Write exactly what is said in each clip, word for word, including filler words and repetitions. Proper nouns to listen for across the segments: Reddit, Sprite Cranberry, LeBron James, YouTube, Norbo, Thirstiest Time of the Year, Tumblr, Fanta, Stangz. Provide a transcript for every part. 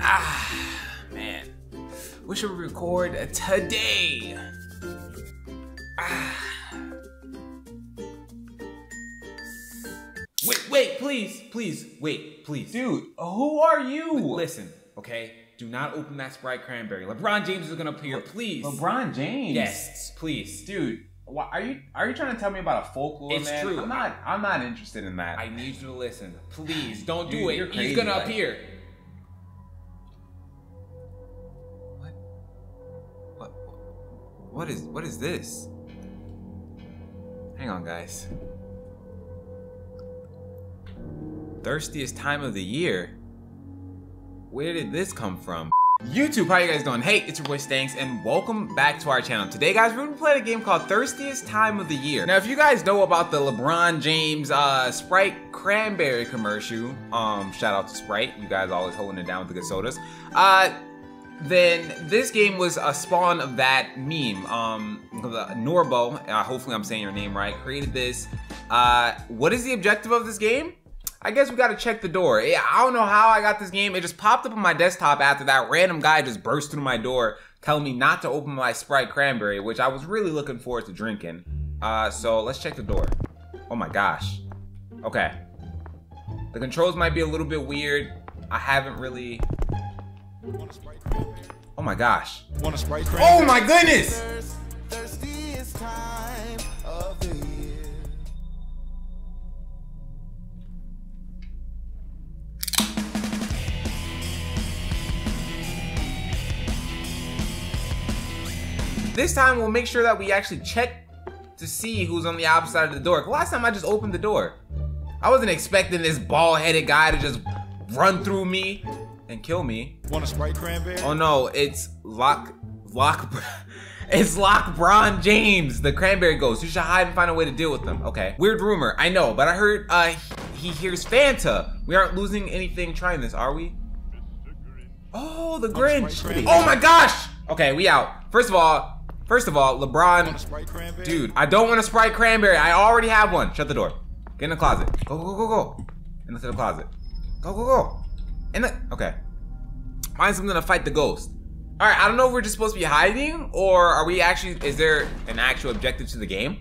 Ah, man. We should record today. Ah. Wait, wait, please, please, wait, please. Dude, who are you? Listen, okay? Do not open that Sprite Cranberry. LeBron James is gonna appear, please. LeBron James? Yes, please. Dude, why, are you are you trying to tell me about a folklore, it's man? It's true. I'm not, I'm not interested in that. I need you to listen. Please, don't Dude, do it. You're crazy, he's gonna like... appear. What? What? What is, what is this? Hang on, guys. Thirstiest time of the year? Where did this come from? YouTube, how you guys doing? Hey, it's your boy Stangz, and welcome back to our channel. Today, guys, we're gonna play a game called Thirstiest Time of the Year. Now, if you guys know about the LeBron James uh, Sprite Cranberry commercial, um, shout out to Sprite, you guys always holding it down with the good sodas, uh, then this game was a spawn of that meme. Um, Norbo, uh, hopefully I'm saying your name right, created this. Uh, what is the objective of this game? I guess we gotta check the door. I don't know how I got this game. It just popped up on my desktop after that random guy just burst through my door telling me not to open my Sprite Cranberry, which I was really looking forward to drinking. Uh, so let's check the door. Oh my gosh. Okay. The controls might be a little bit weird. I haven't really... Oh my gosh. Oh my goodness! This time, we'll make sure that we actually check to see who's on the opposite side of the door. Last time, I just opened the door. I wasn't expecting this bald-headed guy to just run through me and kill me. Want a Sprite Cranberry? Oh no, it's Lock, Lock, it's LeBron James, the Cranberry Ghost. You should hide and find a way to deal with them. Okay. Weird rumor, I know, but I heard uh, he, he hears Fanta. We aren't losing anything trying this, are we? Oh, the Grinch. Oh my gosh. Okay, we out. First of all. First of all, LeBron, dude, I don't want a Sprite Cranberry. I already have one. Shut the door. Get in the closet. Go, go, go, go. Into the closet. Go, go, go. In the, okay. Find something to fight the ghost. All right, I don't know if we're just supposed to be hiding or are we actually, is there an actual objective to the game?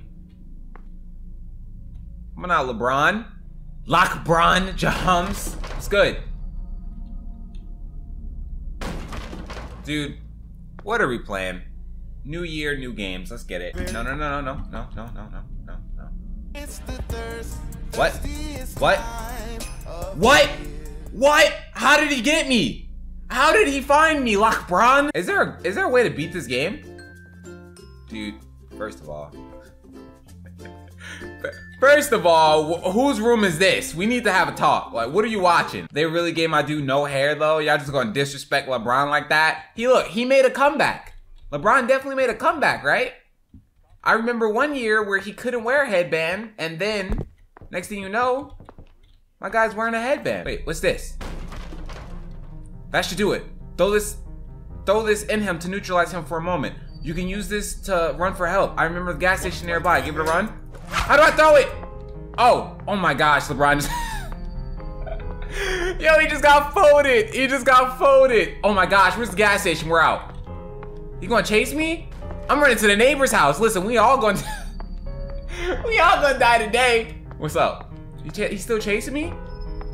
Come on out, LeBron. LeBron James. It's good. Dude, what are we playing? New year, new games. Let's get it. No, no, no, no, no, no, no, no, no, no, no. What? What? What? What? How did he get me? How did he find me, LeBron? Is there a, is there a way to beat this game? Dude, first of all. First of all, wh whose room is this? We need to have a talk. Like, what are you watching? They really gave my dude no hair, though? Y'all just gonna disrespect LeBron like that? He, look, he made a comeback. LeBron definitely made a comeback, right? I remember one year where he couldn't wear a headband, and then, next thing you know, my guy's wearing a headband. Wait, what's this? That should do it. Throw this, throw this in him to neutralize him for a moment. You can use this to run for help. I remember the gas station nearby. Give it a run. How do I throw it? Oh, oh my gosh, LeBron just... Yo, he just got folded. He just got folded. Oh my gosh, where's the gas station? We're out. You gonna chase me? I'm running to the neighbor's house. Listen, we all gonna we all gonna die today. What's up? You he's still chasing me?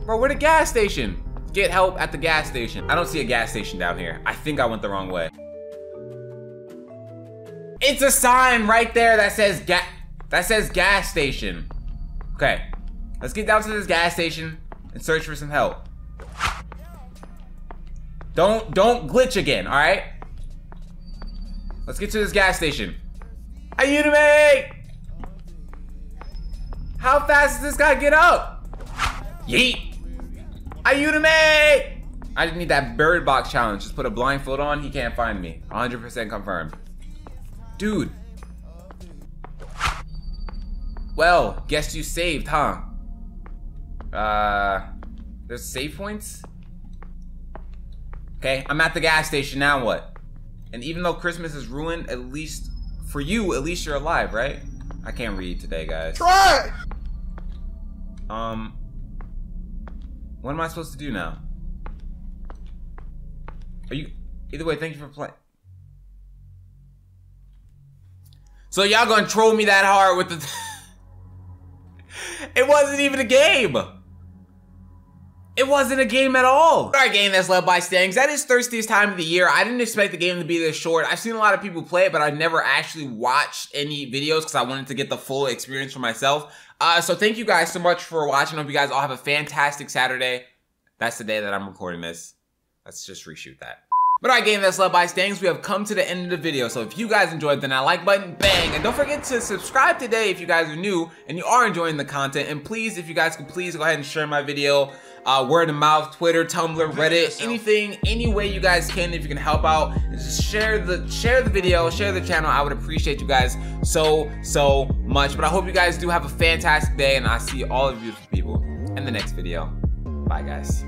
Bro, we're at the gas station. Get help at the gas station. I don't see a gas station down here. I think I went the wrong way. It's a sign right there that says ga that says gas station. Okay, let's get down to this gas station and search for some help. Don't don't glitch again, all right? Let's get to this gas station. Ayudame! How fast does this guy get up? Yeet! Ayudame! I just need that bird box challenge. Just put a blindfold on, he can't find me. one hundred percent confirmed. Dude. Well, guess you saved, huh? Uh, there's save points? Okay, I'm at the gas station, now what? And even though Christmas is ruined, at least for you, at least you're alive, right? I can't read today, guys. Try. Um, what am I supposed to do now? Are you? Either way, thank you for playing. So y'all gonna troll me that hard with the? It wasn't even a game. It wasn't a game at all. All right, game that's led by Stangz. That is Thirstiest time of the year. I didn't expect the game to be this short. I've seen a lot of people play it, but I never actually watched any videos because I wanted to get the full experience for myself. Uh, so thank you guys so much for watching. I hope you guys all have a fantastic Saturday. That's the day that I'm recording this. Let's just reshoot that. But all right, game that's led by Stangz. We have come to the end of the video. So if you guys enjoyed, then that like button, bang. And don't forget to subscribe today if you guys are new and you are enjoying the content. And please, if you guys could please go ahead and share my video. Uh, word of mouth, Twitter, Tumblr, Reddit, anything, any way you guys can, if you can help out, just share the share the video, share the channel. I would appreciate you guys so, so much. But I hope you guys do have a fantastic day, and I see all of you people in the next video. Bye, guys.